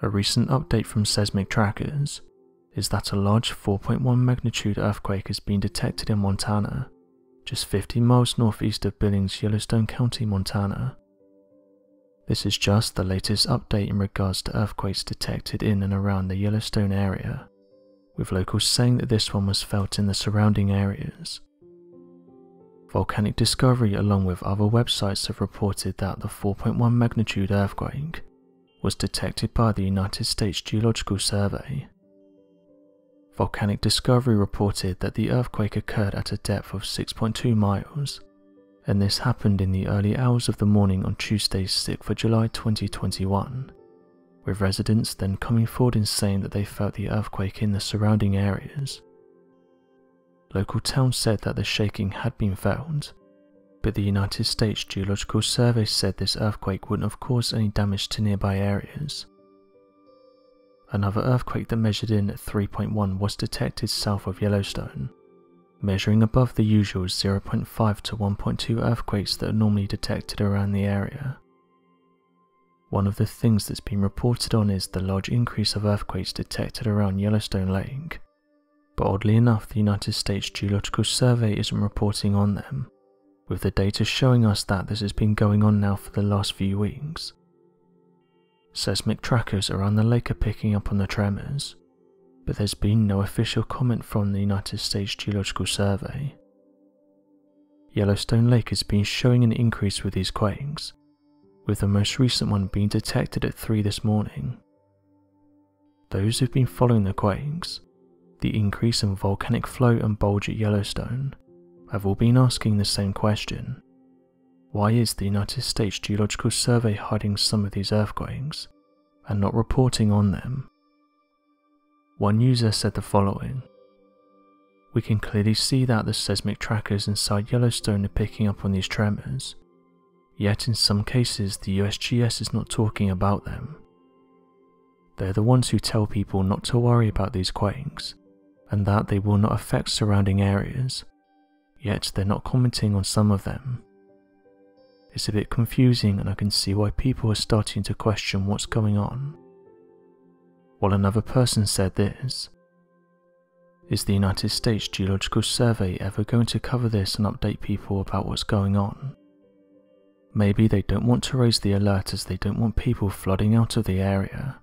A recent update from seismic trackers is that a large 4.1 magnitude earthquake has been detected in Montana, just 50 miles northeast of Billings, Yellowstone County, Montana. This is just the latest update in regards to earthquakes detected in and around the Yellowstone area, with locals saying that this one was felt in the surrounding areas. Volcanic Discovery, along with other websites, have reported that the 4.1 magnitude earthquake was detected by the United States Geological Survey. Volcanic Discovery reported that the earthquake occurred at a depth of 6.2 miles, and this happened in the early hours of the morning on Tuesday, 6th of July 2021, with residents then coming forward and saying that they felt the earthquake in the surrounding areas. Local towns said that the shaking had been felt, but the United States Geological Survey said this earthquake wouldn't have caused any damage to nearby areas. Another earthquake that measured in at 3.1 was detected south of Yellowstone, measuring above the usual 0.5 to 1.2 earthquakes that are normally detected around the area. One of the things that's been reported on is the large increase of earthquakes detected around Yellowstone Lake, but oddly enough the United States Geological Survey isn't reporting on them, with the data showing us that this has been going on now for the last few weeks. Seismic trackers around the lake are picking up on the tremors, but there's been no official comment from the United States Geological Survey. Yellowstone Lake has been showing an increase with these quakes, with the most recent one being detected at 3 this morning. Those who've been following the quakes, the increase in volcanic flow and bulge at Yellowstone, have all been asking the same question. Why is the United States Geological Survey hiding some of these earthquakes and not reporting on them? One user said the following: "We can clearly see that the seismic trackers inside Yellowstone are picking up on these tremors, yet in some cases the USGS is not talking about them. They're the ones who tell people not to worry about these quakes and that they will not affect surrounding areas, yet they're not commenting on some of them. It's a bit confusing and I can see why people are starting to question what's going on." While another person said this: "Is the United States Geological Survey ever going to cover this and update people about what's going on? Maybe they don't want to raise the alert as they don't want people flooding out of the area,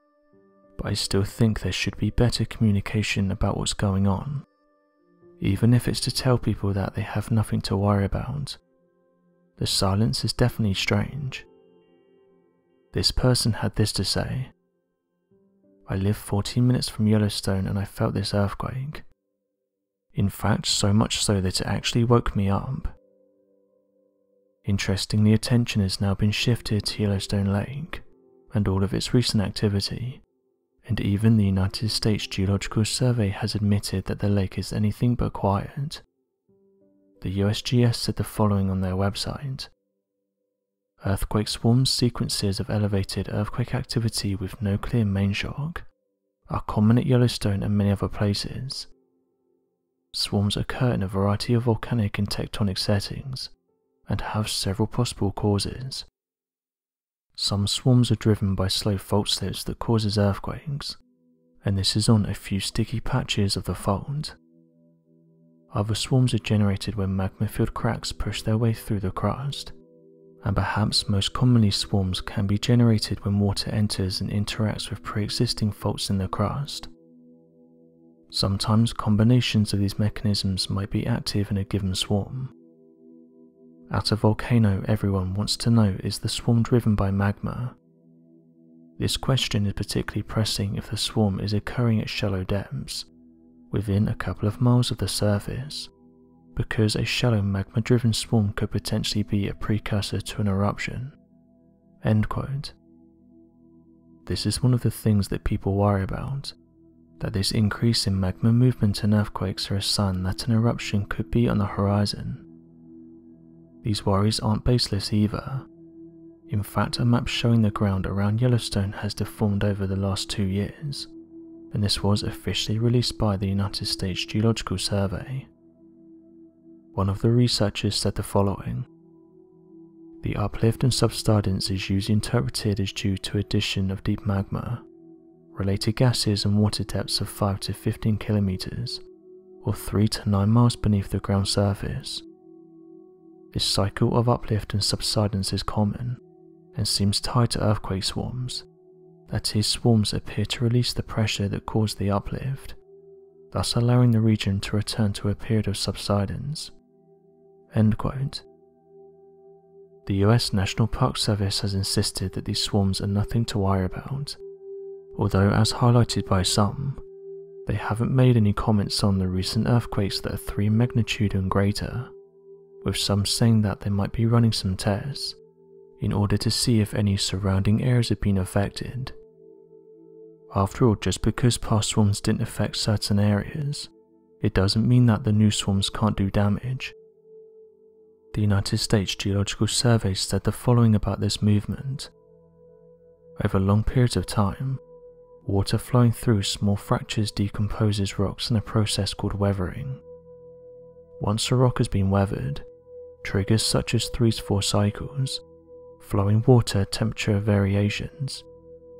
but I still think there should be better communication about what's going on, even if it's to tell people that they have nothing to worry about. The silence is definitely strange." This person had this to say: "I live 14 minutes from Yellowstone and I felt this earthquake. In fact, so much so that it actually woke me up." Interestingly, attention has now been shifted to Yellowstone Lake and all of its recent activity, and even the United States Geological Survey has admitted that the lake is anything but quiet. The USGS said the following on their website: "Earthquake swarms, sequences of elevated earthquake activity with no clear main shock, are common at Yellowstone and many other places. Swarms occur in a variety of volcanic and tectonic settings, and have several possible causes. Some swarms are driven by slow fault slips that causes earthquakes, and this is on a few sticky patches of the fault. Other swarms are generated when magma-filled cracks push their way through the crust, and perhaps most commonly swarms can be generated when water enters and interacts with pre-existing faults in the crust. Sometimes combinations of these mechanisms might be active in a given swarm. At a volcano, everyone wants to know, is the swarm driven by magma? This question is particularly pressing if the swarm is occurring at shallow depths, within a couple of miles of the surface, because a shallow magma-driven swarm could potentially be a precursor to an eruption." End quote. This is one of the things that people worry about, that this increase in magma movement and earthquakes are a sign that an eruption could be on the horizon. These worries aren't baseless either. In fact, a map showing the ground around Yellowstone has deformed over the last 2 years, and this was officially released by the United States Geological Survey. One of the researchers said the following: "The uplift and subsidence is usually interpreted as due to addition of deep magma, related gases and water depths of 5 to 15 kilometers, or 3 to 9 miles beneath the ground surface. This cycle of uplift and subsidence is common, and seems tied to earthquake swarms, that is, swarms appear to release the pressure that caused the uplift, thus allowing the region to return to a period of subsidence." End quote. The US National Park Service has insisted that these swarms are nothing to worry about, although as highlighted by some, they haven't made any comments on the recent earthquakes that are 3 magnitude and greater, with some saying that they might be running some tests in order to see if any surrounding areas have been affected. After all, just because past swarms didn't affect certain areas, it doesn't mean that the new swarms can't do damage. The United States Geological Survey said the following about this movement. Over long periods of time, water flowing through small fractures decomposes rocks in a process called weathering. Once a rock has been weathered, triggers such as 3 to 4 cycles, flowing water, temperature variations,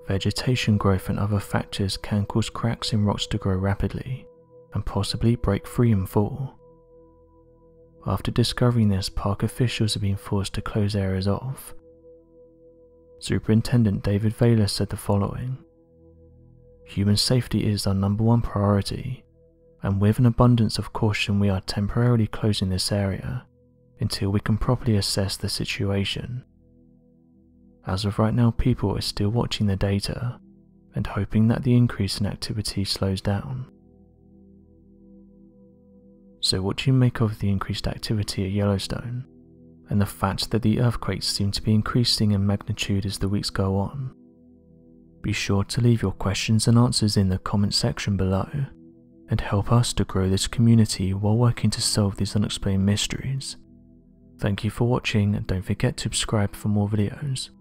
vegetation growth and other factors can cause cracks in rocks to grow rapidly, and possibly break free and fall. After discovering this, park officials have been forced to close areas off. Superintendent David Vail said the following. "Human safety is our #1 priority, and with an abundance of caution we are temporarily closing this area until we can properly assess the situation. As of right now, people are still watching the data and hoping that the increase in activity slows down." So what do you make of the increased activity at Yellowstone, and the fact that the earthquakes seem to be increasing in magnitude as the weeks go on? Be sure to leave your questions and answers in the comment section below, and help us to grow this community while working to solve these unexplained mysteries. Thank you for watching, and don't forget to subscribe for more videos.